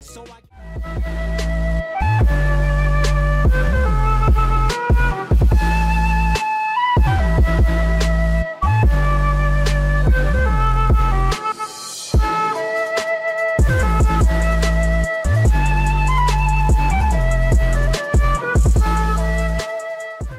So I